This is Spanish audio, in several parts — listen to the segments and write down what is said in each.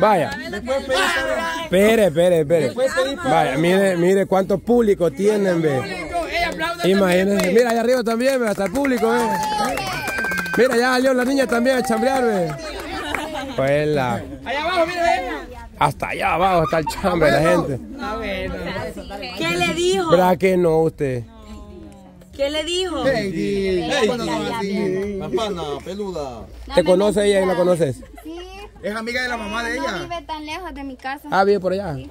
Vaya. Espere. Vaya, mire cuánto público tienen, ve. Imagínense, mira allá arriba también, ve, hasta el público, ve. Mira, ya salió la niña también a chambrear, ve. Pues la... Allá abajo, mira. Hasta allá abajo está el chambre, la gente. ¿Qué le dijo? ¿Verdad que no, usted? ¿Qué le dijo? Heidi, papana, peluda. ¿Te conoce ella y la conoces? Sí. ¿Es amiga de la mamá de ella? No vive tan lejos de mi casa. Ah, vive por allá. Sí.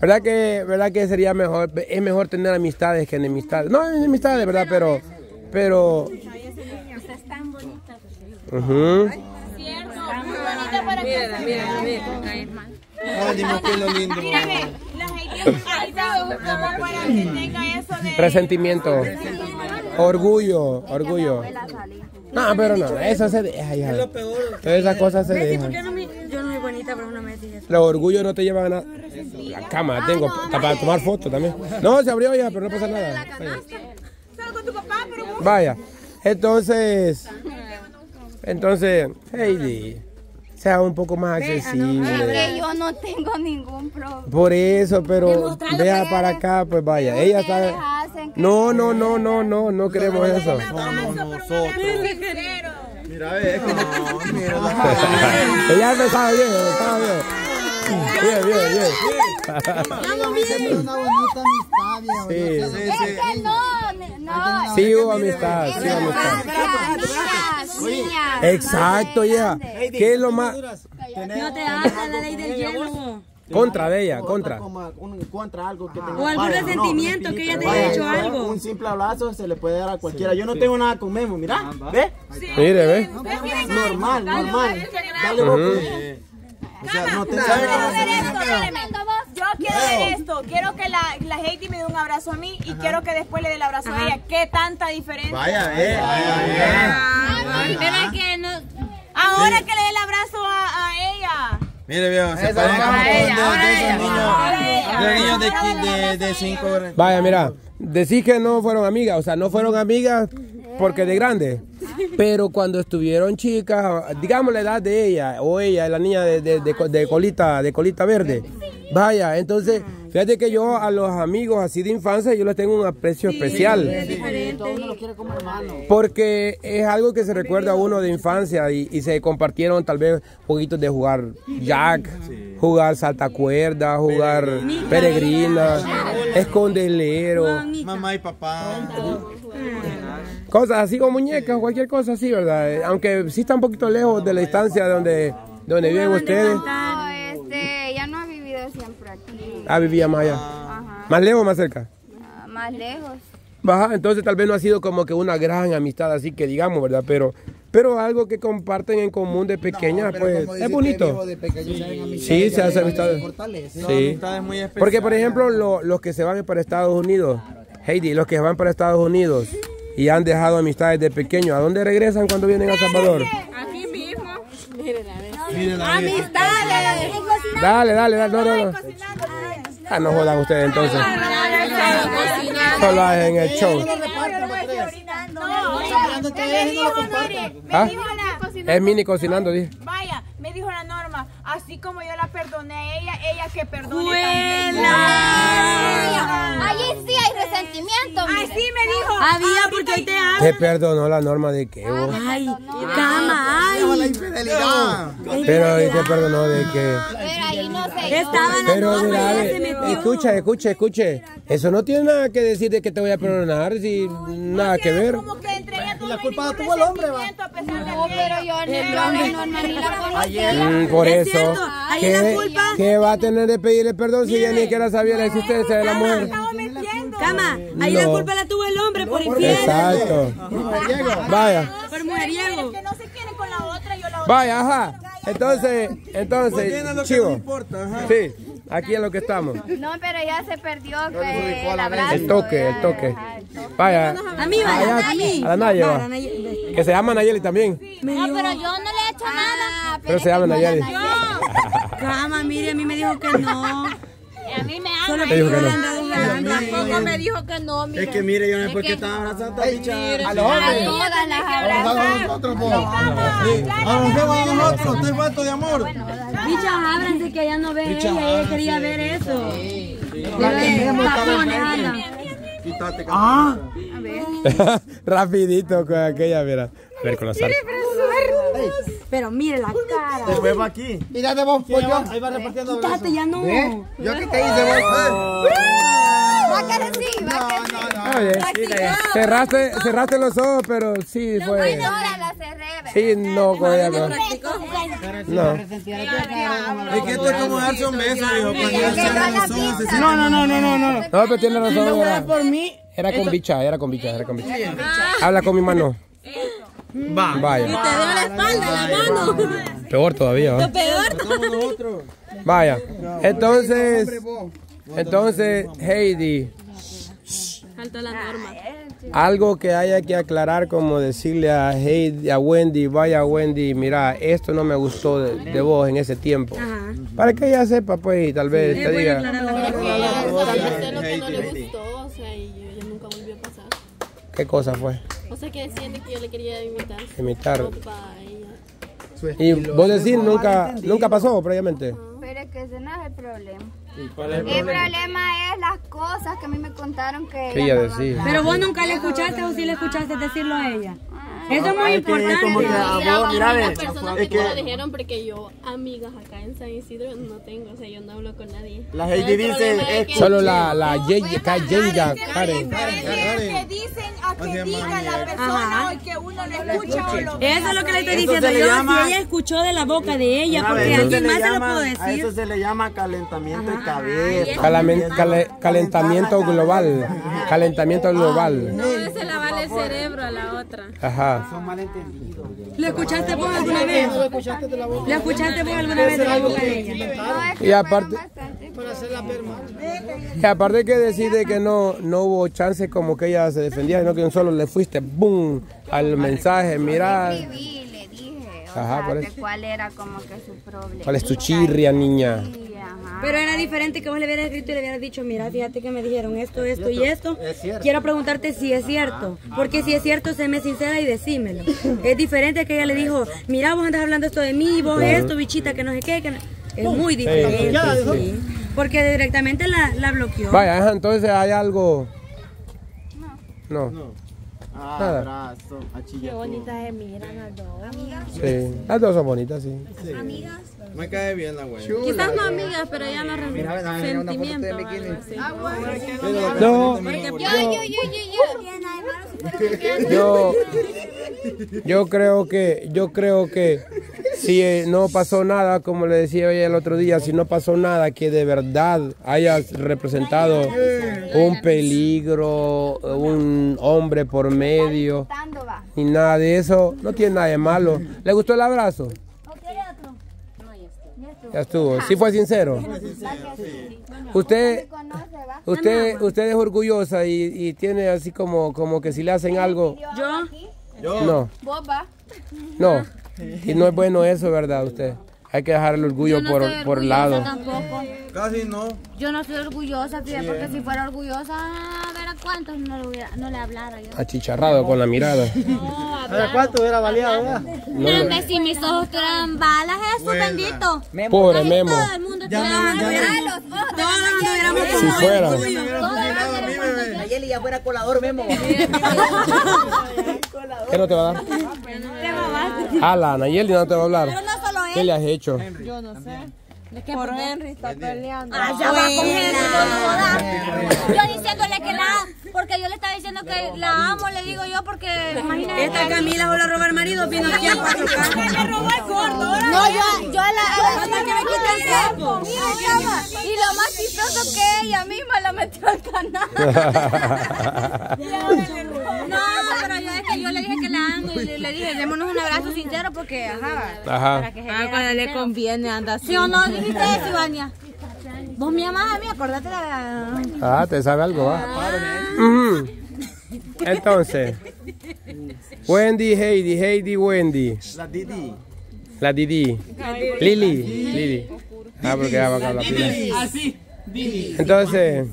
¿Verdad que sería mejor, es mejor tener amistades que enemistades? No, enemistades, ¿verdad? Pero... Usted es tan bonita. Cierto, muy bonita para que... Mira. Mírame. Resentimiento, orgullo. No, pero no, eso se deja ya. Esas cosas se dejan. Yo no soy bonita, pero no me digas. Los orgullos no te llevan a nada. La cama tengo para tomar fotos también. No, se abrió ya, pero no pasa nada. Solo con tu papá, pero... Vaya, entonces, Heidi, sea un poco más accesible. Porque yo no tengo ningún problema. Por eso, pero vea para acá, pues vaya. Ella sabe. No queremos eso. Somos nosotros. Mira, es que no. Ella empezaba bien, Bien. Una bonita amistad, viejo. Sí. No. Sí hubo amistad, Exacto, ya. ¿Qué es lo más? No te hagas la ley del hielo. Contra de ella, contra. Contra algo que tenga. O algún resentimiento que ella te haya hecho algo. Un simple abrazo se le puede dar a cualquiera. Yo no tengo nada con Memo, mira. ¿Ve? Mire, ve. Normal. Dale vos. O sea, no te Yo quiero ver esto. Quiero que la Heidi me dé un abrazo a mí y quiero que después le dé el abrazo a ella. ¿Qué tanta diferencia? Ahora que le dé el abrazo a ella. Mire, viejo, se parecen como de niños de 5 horas. Vaya, mira, decís que no fueron amigas, o sea, no fueron amigas porque de grande. Pero cuando estuvieron chicas, digamos la edad de ella, o ella, la niña de colita verde. Vaya, entonces, fíjate que yo a los amigos así de infancia, yo les tengo un aprecio especial. Es diferente. Porque es algo que se recuerda a uno de infancia y se compartieron tal vez jueguitos de jugar jack, jugar saltacuerda, jugar peregrina, escondelero. Mamá y papá. Cosas así como muñecas, cualquier cosa así, ¿verdad? Aunque sí está un poquito lejos de la distancia donde viven ustedes. No, ella no ha vivido siempre aquí. Ah, vivía más allá. Ajá. ¿Más lejos o más cerca? Más lejos. Baja, entonces tal vez no ha sido como que una gran amistad, así que digamos, ¿verdad? Pero algo que comparten en común de pequeña, pues es bonito. Sí, se hace amistad. Sí, porque por ejemplo, los que se van para Estados Unidos, Heidi, los que van para Estados Unidos y han dejado amistades de pequeño, ¿a dónde regresan cuando vienen a Salvador? Aquí mismo. Mírenla. Amistades. Dale. No. Ah, no jodan ustedes entonces. Solo hacen el show. Es mini cocinando, dije. Vaya, me dijo la Norma, así como yo la perdoné a ella, ella que perdone también. Allí sí hay resentimiento. Así me dijo. Había porque hoy te amo. ¿Te perdonó la Norma de qué? Ay, cama, ay. La infidelidad. Pero hoy te perdonó de qué. Pero ahí no sé. Estaban a Norma. Escuche. Eso no tiene nada que decir de que te voy a perdonar, si nada que ver. La culpa tuvo el hombre, va. No, pero yo no. Por eso. ¿Qué va a tener de pedirle perdón si ella ni siquiera sabía la existencia de la mujer? Cama, ahí la culpa la tuvo el hombre por infiel. Exacto. Vaya. Por mujeriego. Que no se quiere con la otra, yo la otra. Vaya, ajá. Entonces, chivo. Sí. Aquí es lo que estamos. No, pero ya se perdió el abrazo. El toque. Vaya. A mí, a la Nayeli. Que se llama Nayeli también. No, pero yo no le he hecho nada. Pero se llama Nayeli. Cama, mire, a mí me dijo que no. A mí me ama. Solo que no. amiga, tampoco me dijo que no, mira. Es que mire, yo no sé por qué estaba abrazando a bichas. A los hombres. Todas las abrazamos nosotros, po. Avancemos a nosotros, estoy falto de amor. Bichas, ábranse que allá no ven ella, ella quería ver eso. Quítate, ah, a ver. Rapidito con aquella, mira. A ver con los arcos. Pero mire la cara. Te muevo aquí. Mírate vos, pollo. Ahí va repartiendo. Quítate, ya no. ¿Eh? Yo que te hice, vos. Va a caer así, va a caer así. Cerraste los ojos, pero sí fue. No, ahora la cerré. Sí, no, coño. No. Es que esto es como darse un beso, hijo. No. No, pero tiene razón. No fue por mí. Era con bicha. Habla con mi mano. Va. Vaya. Y te dio la espalda, la mano. Peor todavía, ¿eh? Peor. Vaya. Entonces, Heidi. Falta la norma. Algo que haya que aclarar, como decirle a Heidi, a Wendy, vaya Wendy, mira, esto no me gustó de vos en ese tiempo. Ajá. Para que ella sepa, pues, y tal vez te diga. Tal vez no le gustó, o sea, y yo nunca volvió a pasar. ¿Qué cosa fue? O sea, que decían que yo le quería imitar. Y vos decís, nunca pasó, previamente. Pero es que ese no es el problema. ¿Y cuál es el problema? El problema es las cosas que a mí me contaron que ella decía. Pero vos nunca le escuchaste o sí le escuchaste decirlo a ella. Eso es muy importante. Las personas que me lo dijeron, porque yo, amigas acá en San Isidro, no tengo, o sea, yo no hablo con nadie. La gente dice, solo la Yenga, Karen. Que diga la persona o que uno lo escucha o lo ve. Eso es lo que le estoy diciendo. Yo llama, si ella escuchó de la boca de ella, porque alguien más se lo puede decir. A eso se le llama calentamiento de cabeza. Calentamiento global. Calentamiento global. No se la vale el cerebro a la otra. Ajá. Son malentendidos. ¿Lo escuchaste vos alguna vez? ¿Lo escuchaste vos alguna vez de la boca de ella? Y aparte. Que decide que no hubo chance como que ella se defendía, sino que un solo le fuiste, boom, al mensaje, mira. Le escribí, le dije, o ajá, sea, que cuál era como que su problema. ¿Cuál es tu chirria, niña? Sí, pero era diferente que vos le hubieras escrito y le hubieras dicho, mira, fíjate que me dijeron esto y esto. Quiero preguntarte si es cierto, porque si es cierto, sé me sincera y decímelo. Es diferente que ella le dijo, mira, vos andas hablando esto de mí, vos esto, bichita, que no sé qué, que no... Es muy diferente. Sí. Porque directamente la bloqueó. Vaya, entonces hay algo. No. Ah, abrazo. Qué bonitas se miran las dos. Amigas. Sí. Las dos son bonitas, sí. Amigas. Me cae bien la güey. Quizás no amigas, pero ya no respetan. Sentimiento. Ah, bueno. Yo creo que si no pasó nada, como le decía ella el otro día, si no pasó nada que de verdad haya representado un peligro, un hombre por medio y nada de eso, no tiene nada de malo. ¿Le gustó el abrazo? Ya estuvo. ¿Sí fue sincero? Usted es orgullosa y tiene así como que si le hacen algo. ¿Yo? No. ¿Boba? No. Y no es bueno eso, ¿verdad? Usted. Hay que dejar el orgullo por lado. Tampoco. Casi no. Yo no soy orgullosa, tía, porque si fuera orgullosa, a ver a cuántos no le hablara yo. Achicharrado con la mirada. No, a ver cuántos hubiera baleado, ¿verdad? No, si mis ojos tuvieran balas, eso, bendito. Pobre Memo. Todo el mundo tuviera balas. Todos nos hubiéramos comido. Nayeli ya fuera colador, Memo. ¿Qué no te va a dar? Ala, Nayeli no te va a hablar. ¿Qué le has hecho? Yo no sé. ¿De qué por Henry está peleando? Ah, ya va con Henry, no jodas. Yo diciéndole que porque yo le estaba diciendo que la amo, le digo yo, porque imagínate. Esta Camila solo roba al marido, viendo quién para tocar. Me robó el gordo. No, yo a la hasta que me quité el cuerpo. Y lo más chistoso que ella misma la metió al canal. Yo le dije que la amo y le dije, démonos un abrazo sincero porque, para que cuando le conviene, anda así. ¿Sí o no dijiste eso, Ivania? Vos me amás a mí, acordate la... Ah, te sabe algo, Entonces, Wendy, Heidi, Wendy. La Didi. Lili. Ah, porque ya va a acabar la pila. Así, Didi. Entonces...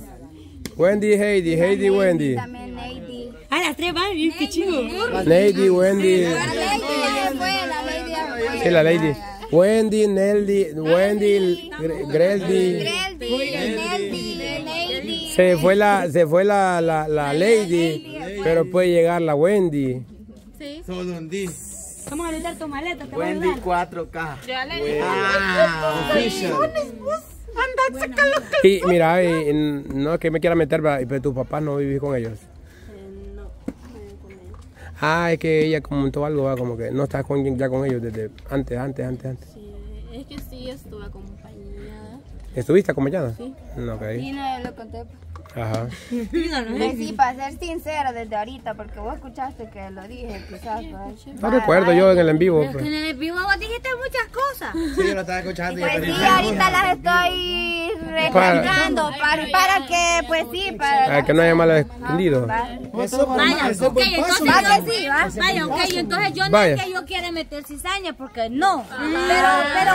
Wendy, Heidi, Heidi, Wendy. También Nayeli. Ah, las tres van, bien que chido. Nayeli, Wendy. La Lady. Wendy, Neldi, Wendy, Greldi. Se fue la Lady, pero puede llegar la Wendy. Sí. Solo un día. Vamos a olvidar tu maleta, te voy a ayudar. Wendy 4K. Ya le dije. Ah, y mira, y no es que me quiera meter, pero tus papás no vivís con ellos. No, con ellos. Ah, es que ella comentó algo, ¿va? Como que no estás ya con ellos desde antes. Sí, es que sí estuve acompañada. ¿Estuviste acompañada? Sí. No, ok. Sí, no, yo lo conté. Ajá. Sí, para ser sincera desde ahorita, porque vos escuchaste que lo dije, quizás. No recuerdo yo en el en vivo. Pero en el en vivo vos dijiste muchas cosas. Sí, yo lo estaba escuchando. Pues sí, ahorita las estoy recargando para que, pues sí, para que no haya malos escondidos. Vaya, ok, entonces yo no es que yo quiera meter cizaña, porque no. Pero